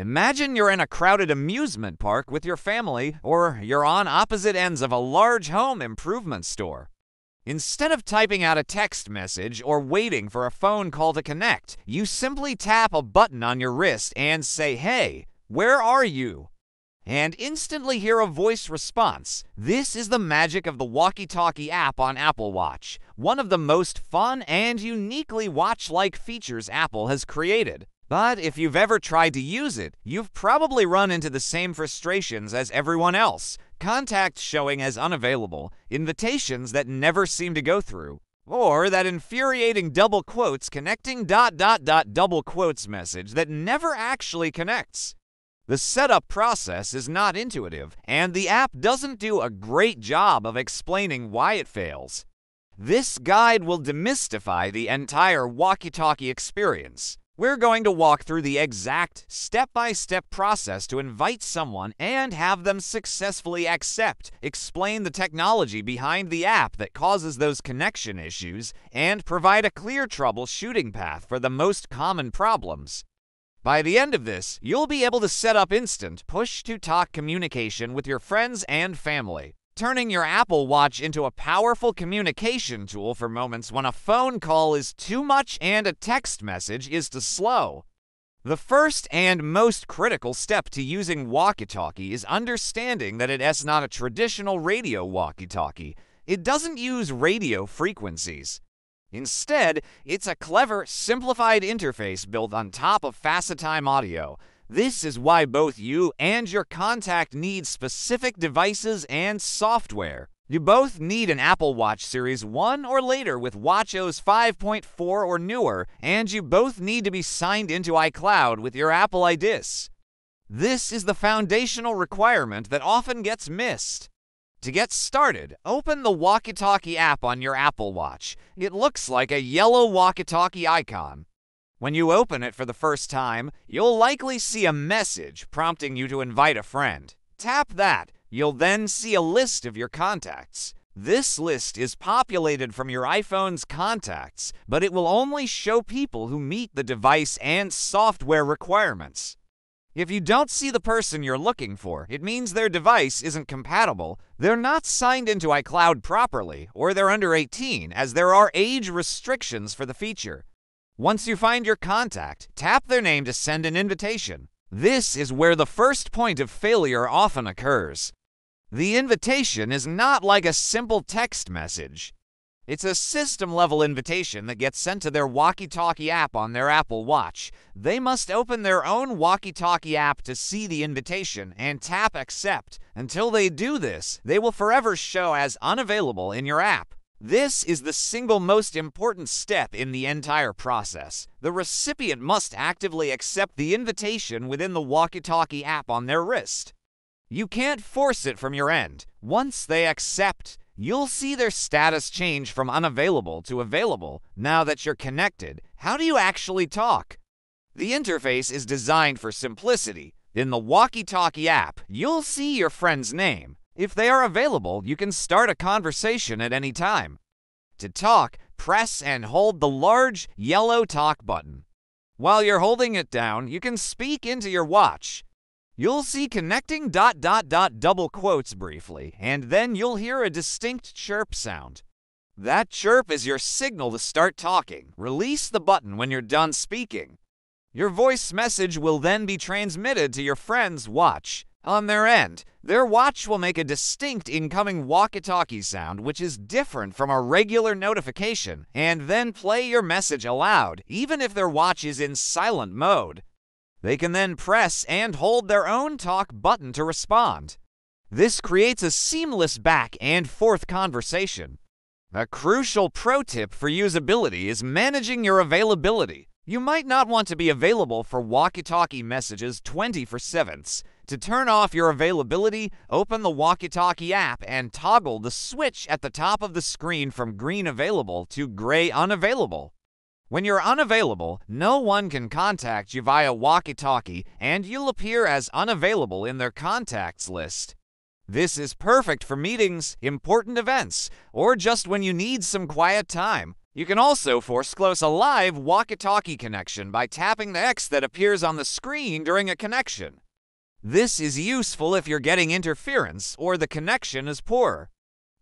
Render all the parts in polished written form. Imagine you're in a crowded amusement park with your family, or you're on opposite ends of a large home improvement store. Instead of typing out a text message or waiting for a phone call to connect, you simply tap a button on your wrist and say, "Hey, where are you?" and instantly hear a voice response. This is the magic of the Walkie-Talkie app on Apple Watch, one of the most fun and uniquely watch-like features Apple has created. But if you've ever tried to use it, you've probably run into the same frustrations as everyone else: contacts showing as unavailable, invitations that never seem to go through, or that infuriating double quotes connecting ... double quotes message that never actually connects. The setup process is not intuitive, and the app doesn't do a great job of explaining why it fails. This guide will demystify the entire Walkie-Talkie experience. We're going to walk through the exact step-by-step process to invite someone and have them successfully accept, explain the technology behind the app that causes those connection issues, and provide a clear troubleshooting path for the most common problems. By the end of this, you'll be able to set up instant push-to-talk communication with your friends and family, turning your Apple Watch into a powerful communication tool for moments when a phone call is too much and a text message is too slow. The first and most critical step to using Walkie-Talkie is understanding that it's not a traditional radio walkie-talkie. It doesn't use radio frequencies. Instead, it's a clever, simplified interface built on top of FaceTime audio. This is why both you and your contact need specific devices and software. You both need an Apple Watch Series 1 or later with WatchOS 5.4 or newer, and you both need to be signed into iCloud with your Apple IDs. This is the foundational requirement that often gets missed. To get started, open the Walkie-Talkie app on your Apple Watch. It looks like a yellow Walkie-Talkie icon. When you open it for the first time, you'll likely see a message prompting you to invite a friend. Tap that. You'll then see a list of your contacts. This list is populated from your iPhone's contacts, but it will only show people who meet the device and software requirements. If you don't see the person you're looking for, it means their device isn't compatible, they're not signed into iCloud properly, or they're under 18, as there are age restrictions for the feature. Once you find your contact, tap their name to send an invitation. This is where the first point of failure often occurs. The invitation is not like a simple text message. It's a system-level invitation that gets sent to their Walkie-Talkie app on their Apple Watch. They must open their own Walkie-Talkie app to see the invitation and tap Accept. Until they do this, they will forever show as unavailable in your app. This is the single most important step in the entire process. The recipient must actively accept the invitation within the Walkie-Talkie app on their wrist. You can't force it from your end. Once they accept, you'll see their status change from unavailable to available. Now that you're connected, how do you actually talk? The interface is designed for simplicity. In the Walkie-Talkie app, you'll see your friend's name. If they are available, you can start a conversation at any time. To talk, press and hold the large yellow talk button. While you're holding it down, you can speak into your watch. You'll see connecting ... double quotes briefly, and then you'll hear a distinct chirp sound. That chirp is your signal to start talking. Release the button when you're done speaking. Your voice message will then be transmitted to your friend's watch. On their end, their watch will make a distinct incoming walkie-talkie sound, which is different from a regular notification, and then play your message aloud, even if their watch is in silent mode. They can then press and hold their own talk button to respond. This creates a seamless back and forth conversation. A crucial pro tip for usability is managing your availability. You might not want to be available for Walkie-Talkie messages 24/7. To turn off your availability, open the Walkie-Talkie app and toggle the switch at the top of the screen from green available to gray unavailable. When you're unavailable, no one can contact you via Walkie-Talkie, and you'll appear as unavailable in their contacts list. This is perfect for meetings, important events, or just when you need some quiet time. You can also force close a live walkie-talkie connection by tapping the X that appears on the screen during a connection. This is useful if you're getting interference or the connection is poor.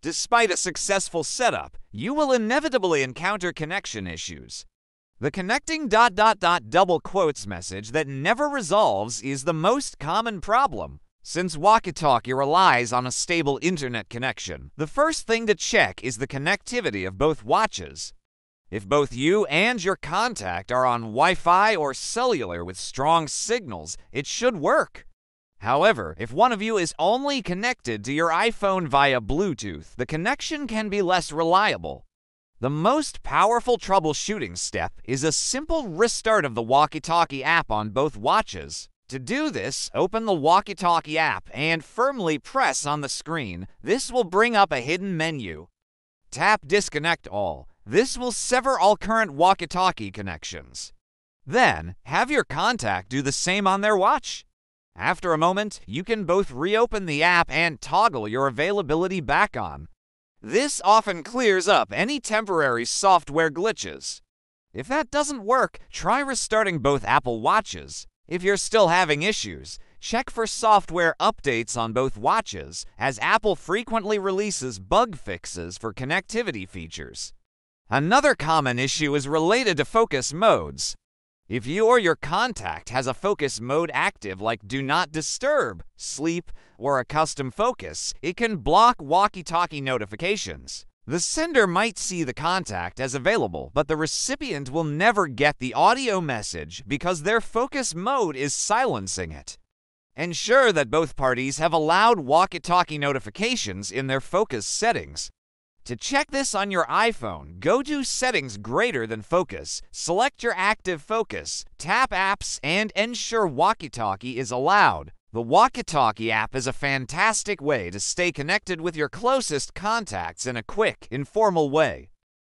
Despite a successful setup, you will inevitably encounter connection issues. The connecting ... double quotes message that never resolves is the most common problem. Since walkie-talkie relies on a stable internet connection, the first thing to check is the connectivity of both watches. If both you and your contact are on Wi-Fi or cellular with strong signals, it should work. However, if one of you is only connected to your iPhone via Bluetooth, the connection can be less reliable. The most powerful troubleshooting step is a simple restart of the walkie-talkie app on both watches. To do this, open the walkie-talkie app and firmly press on the screen. This will bring up a hidden menu. Tap Disconnect All. This will sever all current walkie-talkie connections. Then, have your contact do the same on their watch. After a moment, you can both reopen the app and toggle your availability back on. This often clears up any temporary software glitches. If that doesn't work, try restarting both Apple Watches. If you're still having issues, check for software updates on both watches, as Apple frequently releases bug fixes for connectivity features. Another common issue is related to focus modes. If you or your contact has a focus mode active like Do Not Disturb, Sleep, or a custom focus, it can block walkie-talkie notifications. The sender might see the contact as available, but the recipient will never get the audio message because their focus mode is silencing it. Ensure that both parties have allowed walkie-talkie notifications in their focus settings. To check this on your iPhone, go to Settings Greater Than Focus, select your active focus, tap Apps, and ensure walkie-talkie is allowed. The walkie-talkie app is a fantastic way to stay connected with your closest contacts in a quick, informal way.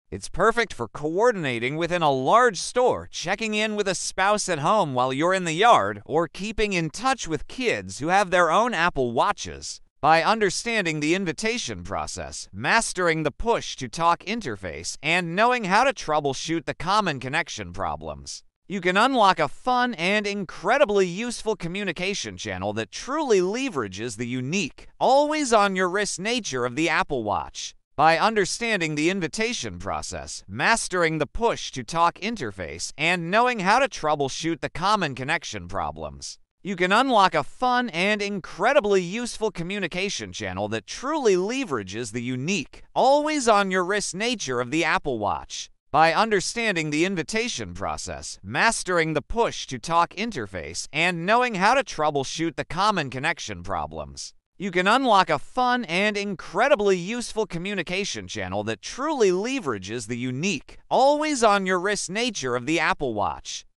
It's perfect for coordinating within a large store, checking in with a spouse at home while you're in the yard, or keeping in touch with kids who have their own Apple Watches. By understanding the invitation process, mastering the push-to-talk interface, and knowing how to troubleshoot the common connection problems, you can unlock a fun and incredibly useful communication channel that truly leverages the unique, always-on-your-wrist nature of the Apple Watch. By understanding the invitation process, mastering the push-to-talk interface, and knowing how to troubleshoot the common connection problems, you can unlock a fun and incredibly useful communication channel that truly leverages the unique, always-on-your-wrist nature of the Apple Watch. By understanding the invitation process, mastering the push-to-talk interface, and knowing how to troubleshoot the common connection problems, you can unlock a fun and incredibly useful communication channel that truly leverages the unique, always-on-your-wrist nature of the Apple Watch.